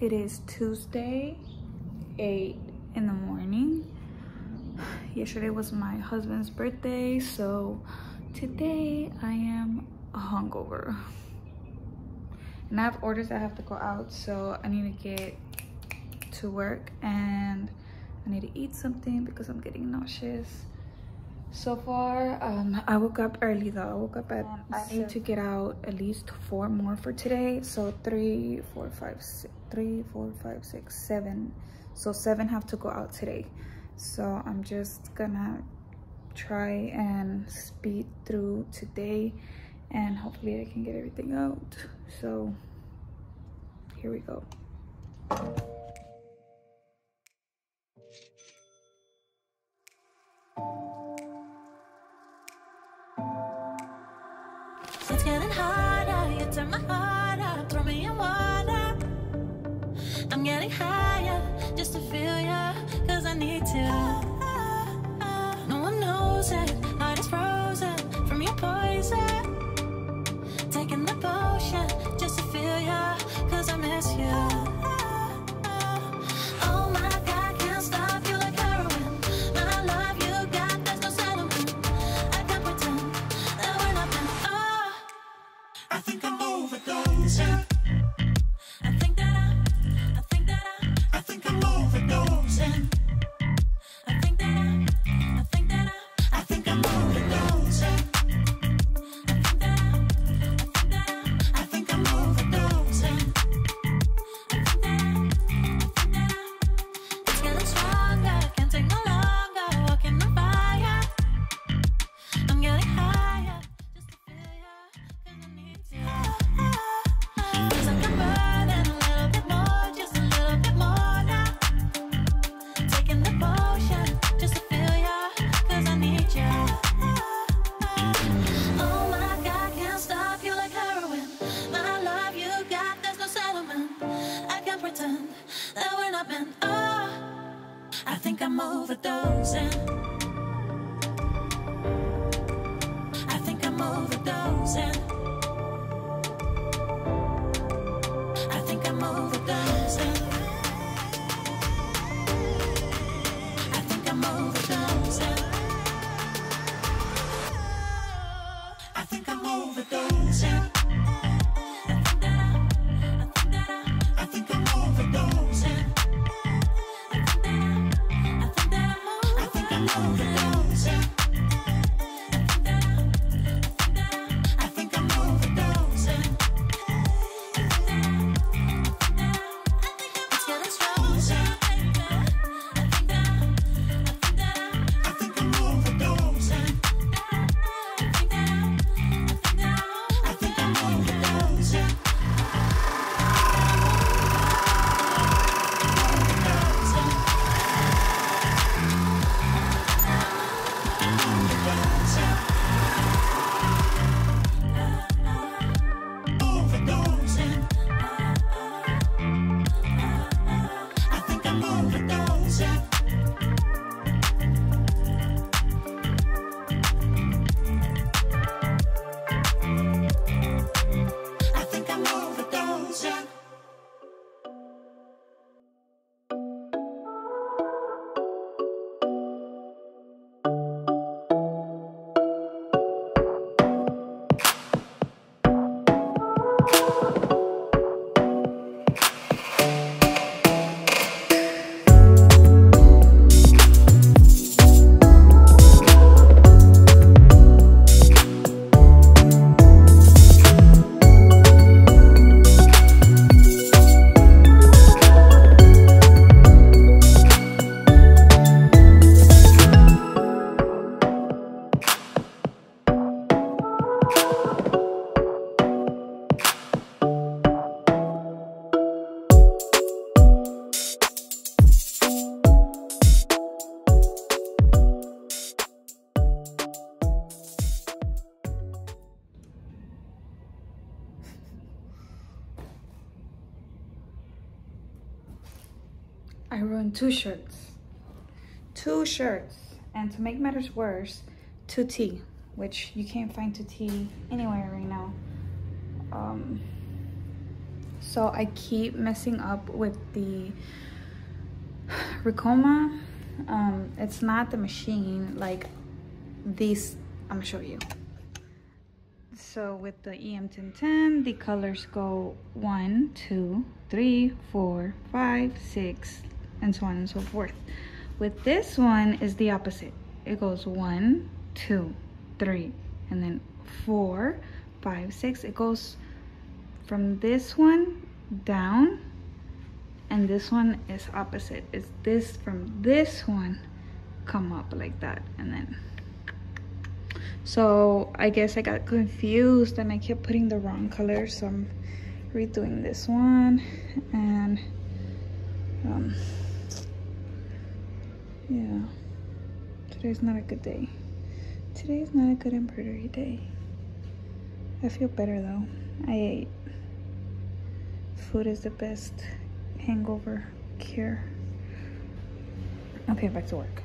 It is Tuesday, 8 in the morning. Yesterday was my husband's birthday, so today I am hungover. And I have orders that I have to go out, so I need to get to work and I need to eat something because I'm getting nauseous. So far, I woke up early though. I woke up at I need to get out at least 4 more for today. So 3, 4, 5, 6, 7. So 7 have to go out today. So I'm just gonna try and speed through today and hopefully I can get everything out. So here we go. It's getting harder, you turn my heart up, throw me in water. I'm getting higher, just to feel ya, cause I need to. No one knows it, heart is frozen, from your poison. Taking the potion, just to feel ya, cause I miss you. I ruined 2 shirts, and to make matters worse, 2 tees, which you can't find 2 tees anywhere right now. so I keep messing up with the Ricoma. It's not the machine, like these. I'm gonna show you. So with the EM1010, the colors go 1, 2, 3, 4, 5, 6, and so on and so forth. With this one is the opposite. It goes 1, 2, 3, and then 4, 5, 6. It goes from this one down, and this one is opposite. It's this from this one come up like that, and then so I guess I got confused and I kept putting the wrong color, so I'm redoing this one. And yeah, today's not a good day. Today's not a good embroidery day. I feel better though. I ate. Food is the best hangover cure. Okay, back to work.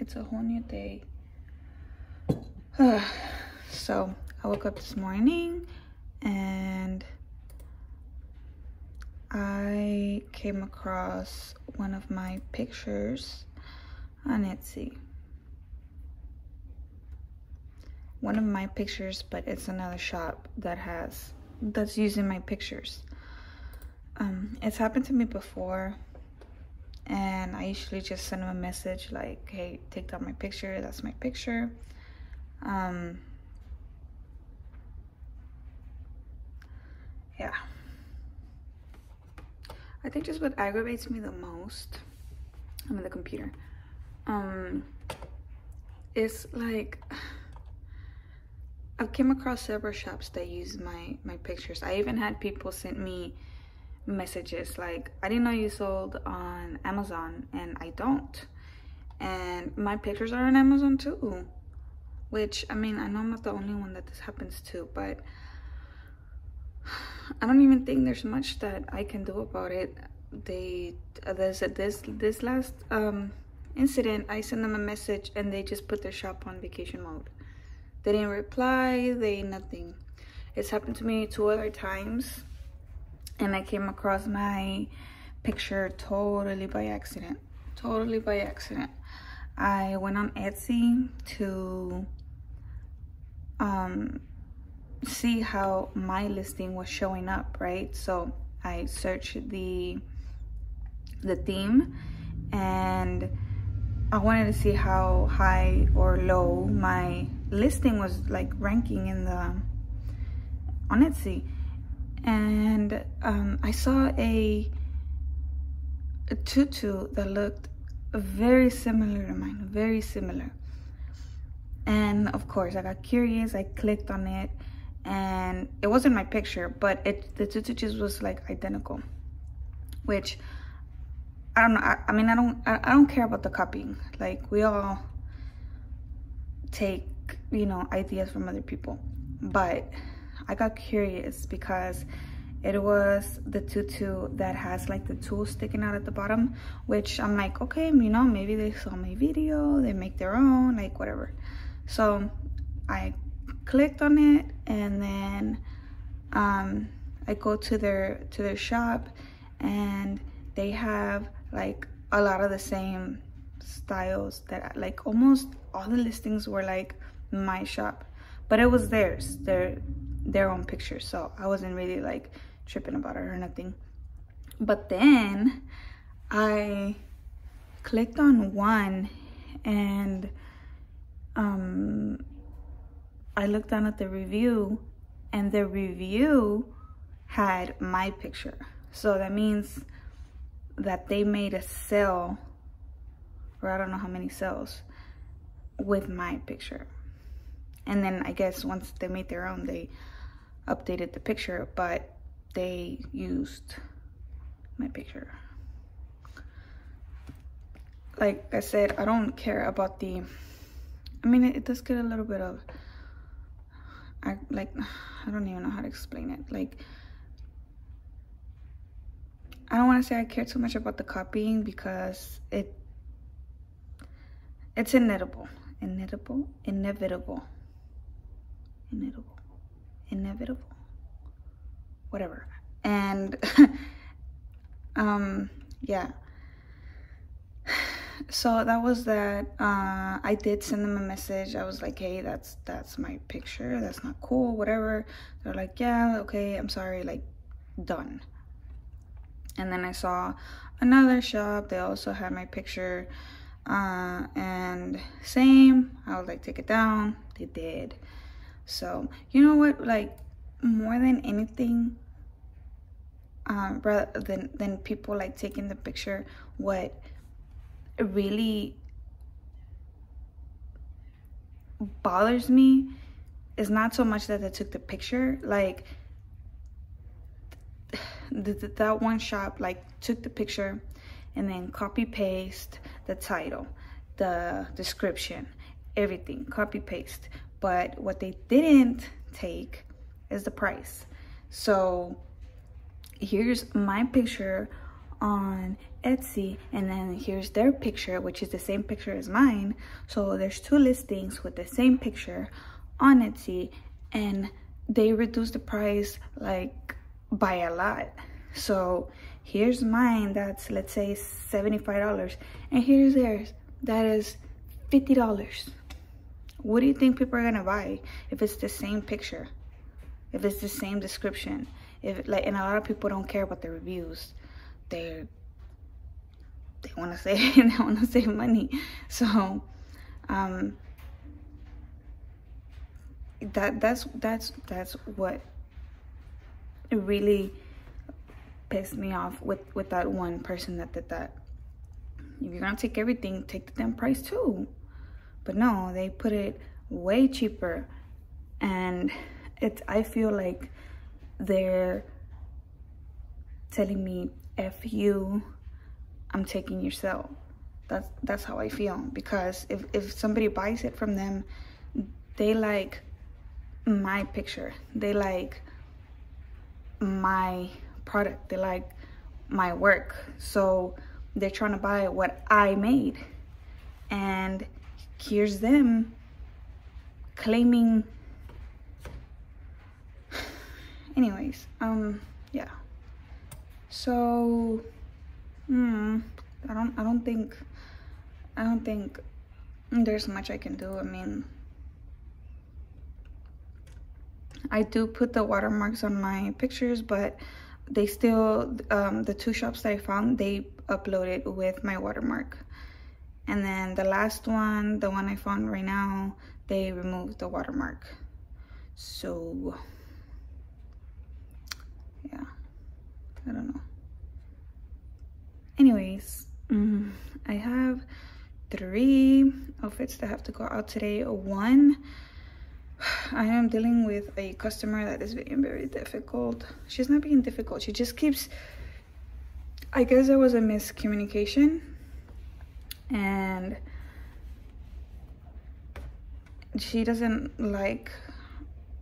It's a whole new day. So I woke up this morning and I came across one of my pictures on Etsy. One of my pictures, but it's another shop that's using my pictures. It's happened to me before. And I usually just send them a message like, hey, take down my picture, that's my picture. Yeah. I think just what aggravates me the most, I'm in the computer, is like, I've came across several shops that use my pictures. I even had people send me messages like, I didn't know you sold on Amazon, and I don't, and my pictures are on Amazon too, which, I mean, I know I'm not the only one that this happens to, but I don't even think there's much that I can do about it. This last incident, I sent them a message and they just put their shop on vacation mode. They didn't reply, they nothing. It's happened to me 2 other times, and I came across my picture totally by accident. Totally by accident. I went on Etsy to see how my listing was showing up, right? So I searched the theme, and I wanted to see how high or low my listing was like ranking in the on Etsy. And I saw a tutu that looked very similar to mine, very similar. And of course I got curious, I clicked on it, and it wasn't my picture, but the tutu just was like identical, which I don't know. I mean I don't care about the copying. Like, we all take, you know, ideas from other people, but I got curious because it was the tutu that has like the tool sticking out at the bottom, which I'm like, okay, you know, maybe they saw my video, they make their own, like whatever. So I clicked on it, and then I go to their shop, and they have like a lot of the same styles that like almost all the listings were like my shop, but it was theirs, their own picture. So I wasn't really like tripping about it or nothing. But then I clicked on one, and I looked down at the review, and the review had my picture. So that means that they made a sale, or I don't know how many sales, with my picture. And then I guess once they made their own, they updated the picture, but they used my picture. Like I said, I don't care about the, I mean, it does get a little bit of, I don't even know how to explain it. Like, I don't want to say I care too much about the copying, because it's inevitable, whatever. And yeah, so that was that. I did send them a message. I was like, hey, that's my picture, that's not cool, whatever. They're like, yeah, okay, I'm sorry, like, done. And then I saw another shop, they also had my picture, and same. I was like, take it down. They did. So you know what, like, more than anything, rather than people like taking the picture, what really bothers me is not so much that they took the picture, like that one shop like took the picture and then copy paste the title, the description, everything, copy paste. But what they didn't take is the price. So here's my picture on Etsy, and then here's their picture, which is the same picture as mine. So there's 2 listings with the same picture on Etsy, and they reduced the price like by a lot. So here's mine, that's, let's say, $75, and here's theirs, that is $50. What do you think people are gonna buy if it's the same picture, if it's the same description, if like? And a lot of people don't care about the reviews. They want to save they want to save money. So that's what it really pissed me off with that one person that did that. If you're gonna take everything, take the damn price too. But no, they put it way cheaper, and it's, I feel like they're telling me, F you, I'm taking your sale. That's how I feel, because if somebody buys it from them, they like my picture, they like my product, they like my work, so they're trying to buy what I made. And here's them claiming. Anyways, yeah. So, I don't think there's much I can do. I mean, I do put the watermarks on my pictures, but they still, the two shops that I found, they uploaded with my watermark. And then the last one, the one I found right now, they removed the watermark. So, yeah, I don't know. Anyways, I have 3 outfits that have to go out today. One, I am dealing with a customer that is being very difficult. She's not being difficult. She just keeps, I guess there was a miscommunication. And she doesn't like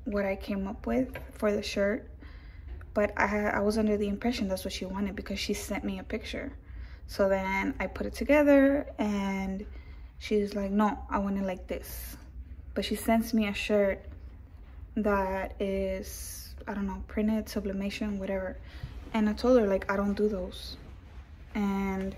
what I came up with for the shirt. But I was under the impression that's what she wanted because she sent me a picture. So then I put it together and she's like, no, I want it like this. But she sends me a shirt that is, I don't know, printed, sublimation, whatever. And I told her, like, I don't do those. And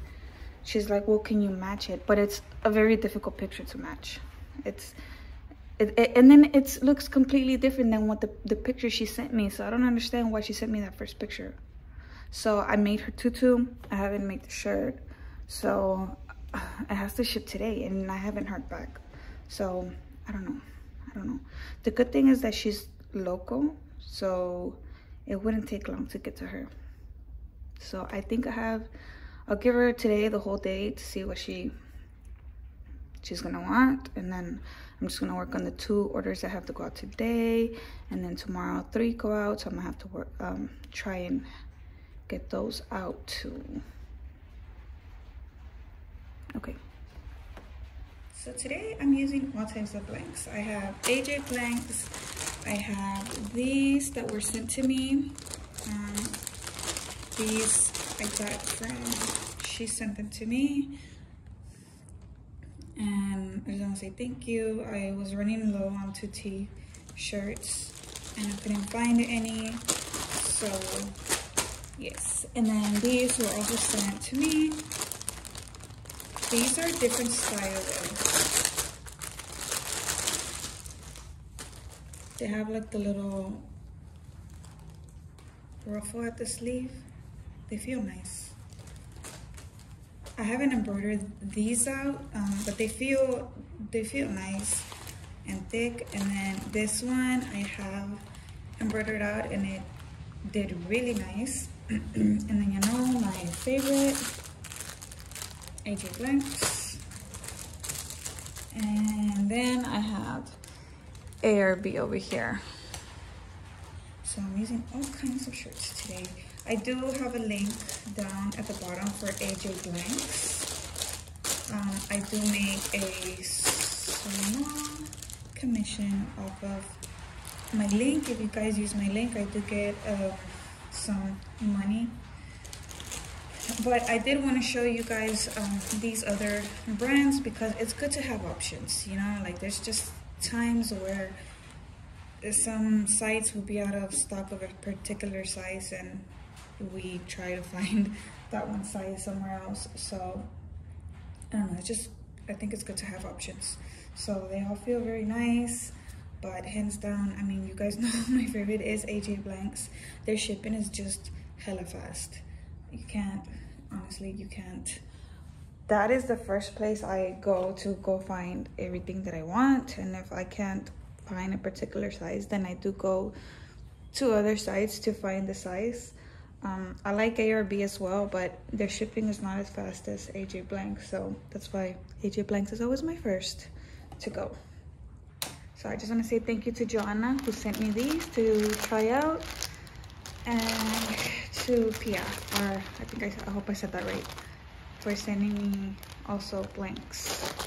she's like, well, can you match it? But it's a very difficult picture to match. And then it looks completely different than what the picture she sent me. So I don't understand why she sent me that first picture. So I made her tutu. I haven't made the shirt. So it has to ship today and I haven't heard back. So I don't know. The good thing is that she's local. So it wouldn't take long to get to her. So I think I'll give her today the whole day to see what she's gonna want, and then I'm just gonna work on the 2 orders that have to go out today, and then tomorrow 3 go out, so I'm gonna have to work, try and get those out too. Okay, so today I'm using all types of blanks. I have AJ Blanks, I have these that were sent to me, these I got from, she sent them to me. And I just want to say thank you. I was running low on 2 t-shirts and I couldn't find any, so yes. And then these were also sent to me. These are different styles. They have like the little ruffle at the sleeve. They feel nice. I haven't embroidered these out, but they feel nice and thick. And then this one I have embroidered out and it did really nice. And then, you know, my favorite, AJ Blanks. And then I have ARB over here. So I'm using all kinds of shirts today. I do have a link down at the bottom for AJ Blanks. I do make a small commission off of my link. If you guys use my link, I do get some money. But I did want to show you guys these other brands because it's good to have options, you know? Like, there's just times where some sites will be out of stock of a particular size and we try to find that one size somewhere else. So I don't know, it's just, I think it's good to have options. So they all feel very nice, but hands down, I mean, you guys know my favorite is AJ Blanks. Their shipping is just hella fast. You can't, honestly, you can't. That is the first place I go to go find everything that I want. And if I can't find a particular size, then I do go to other sites to find the size. I like ARB as well, but their shipping is not as fast as AJ Blanks, so that's why AJ Blanks is always my first to go. So I just want to say thank you to Joanna who sent me these to try out, and to Pia, or I hope I said that right, for sending me also blanks.